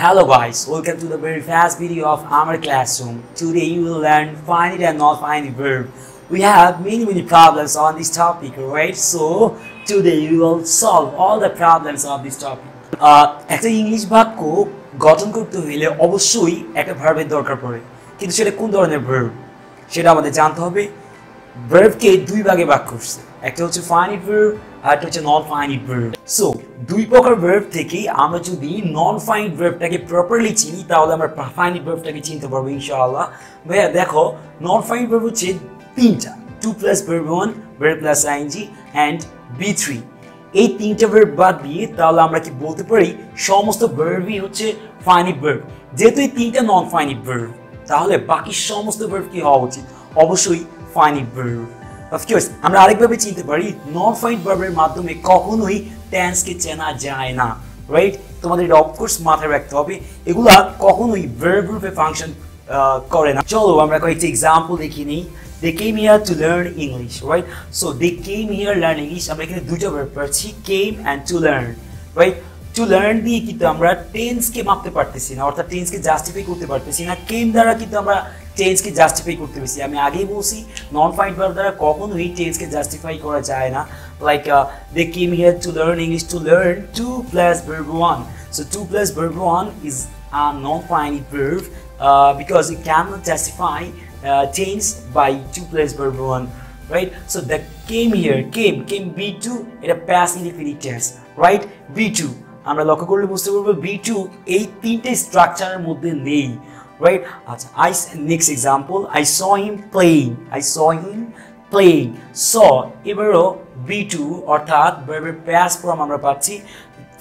Hello guys, welcome to the very fast video of Amar Classroom. Today you will learn find it and not find it verb. We have many problems on this topic, right? So today you will solve all the problems of this topic. একটা English verb গঠন করতে হলে অবশ্যই একটা ভার্বের দরকার পড়ে, কিন্তু সেটা কোন ধরনের ভার্ব সেটা আমাদের জানতে হবে। ভার্বকে দুই ভাগে ভাগ করছে, একটা হচ্ছে find it verb আর একটা হচ্ছে not find it verb। So দুই প্রকার verb থেকে আমরা যদি নন find verbটাকে প্রপারলি চিনি তাহলে আমরা find it verbটাকে চিনতে পারবো ইনশাআল্লাহ। ভাইয়া দেখো, নন find verb হচ্ছে তিনটা, 2 plus verb 1, verb plus ing and be3। এই তিনটা verb বাদ দিয়ে তাহলে আমরা কি বলতে পারি সমস্ত verbই হচ্ছে find it verb। যেহেতু এই তিনটা নন find it verb তাহলে বাকি সমস্ত verb কি হওয়া উচিত? অবশ্যই find it verb। Of course আমরা আরেকভাবে চিনতে পারি, নন ফাইন্ড ভার্বের মাধ্যমে কখনোই টেন্সকে চেনা যায় না, রাইট? তোমাদের অফ কোর্স মাথায় রাখতে হবে, এগুলা কখনোই ভার্ব রূপে ফাংশন করে না। চলো আমরা কয়েকটা এক্সাম্পল দেখি নিই। They came here to learn English, right? So they came here learn English, আমরা এখানে দুটো ভার্ব পাচ্ছি, came and to learn, right? To learn দিয়ে কিন্তু আমরা টেন্সকে মাপতে পারতেছি না, অর্থাৎ টেন্সকে জাস্টিফাই করতে পারতেছি না। came দ্বারা কিন্তু আমরা টেন্সকে জাস্টিফাই করতে পেরেছি। আমি আগেই বলছি নন ফাইন্ড ভার্ব দ্বারা কখনোই টেন্সকে জাস্টিফাই করা যায় না। Like they came here to learn English, to learn 2 plus verb 1, so 2 plus verb 1 is a non find verb because it can not justify tense by 2 plus verb 1, right? So they came here, came came বি2, এটা past indefinite tense, right? বি2 আমরা লক্ষ্য করলে বুঝতে পারবো B2 এই তিনটে স্ট্রাকচারের মধ্যে নেই, right? Next example, I saw him playing, I saw him playing, saw ebaro b2 orthat verb past form amra pacchi,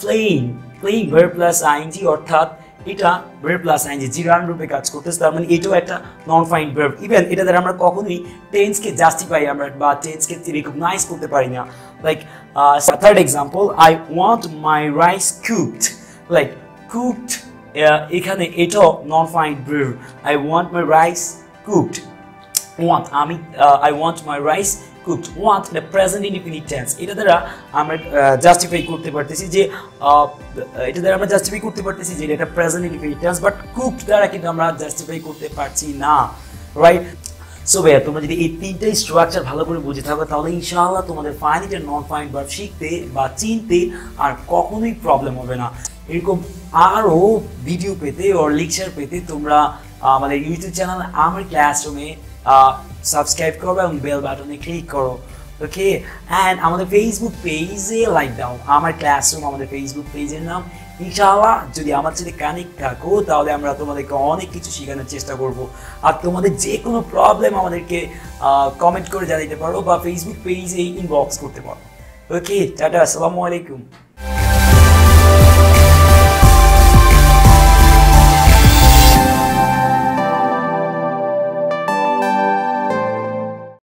playing, playing verb plus ing orthat eta verb plus ing jiran roope kaj korteche, tar mane etao ekta non find verb. Even eta dara amra kokhonoi tense ke justify amra ba tense ke recognize korte pari na, like third example, I want my rice cooked, like cooked এখানে এটাও non find verb. I want my rice cooked, want আমি, I want my rice cooked, want the present indefinite tense. এটা দ্বারা আমরা justify করতে পারতেছি যে এটা একটা present indefinite tense, but cooked দ্বারা কিন্তু আমরা জাস্টিফাই করতে পারছি না, রাইট? সো ভাইয়া তোমরা যদি এই তিনটাই স্ট্রাকচার ভালো করে বুঝে থাকো তাহলে ইনশাআল্লাহ তোমাদের ফাইন্ড ইট আর নন ফাইন্ড ভার্ব শিখতে বা চিনতে আর কখনোই প্রবলেম হবে না। এরকম আরও ভিডিও পেতে ওর লেকচার পেতে তোমরা আমাদের ইউটিউব চ্যানেল আমার ক্লাসরুমে সাবস্ক্রাইব করো এবং বেল বাটনে ক্লিক করো, ওকে? অ্যান্ড আমাদের ফেসবুক পেজে লাইক দাও, আমার ক্লাসরুম আমাদের ফেসবুক পেজের নাম। ইনশাআল্লাহ যদি আমার সাথে কানেক্ট থাকো তাহলে আমরা তোমাদেরকে অনেক কিছু শেখানোর চেষ্টা করব। আর তোমাদের যে কোনো প্রবলেম আমাদেরকে কমেন্ট করে জানাতে পারো বা ফেসবুক পেজে ইনবক্স করতে পারো, ওকে? টাটা, আসসালামু আলাইকুম।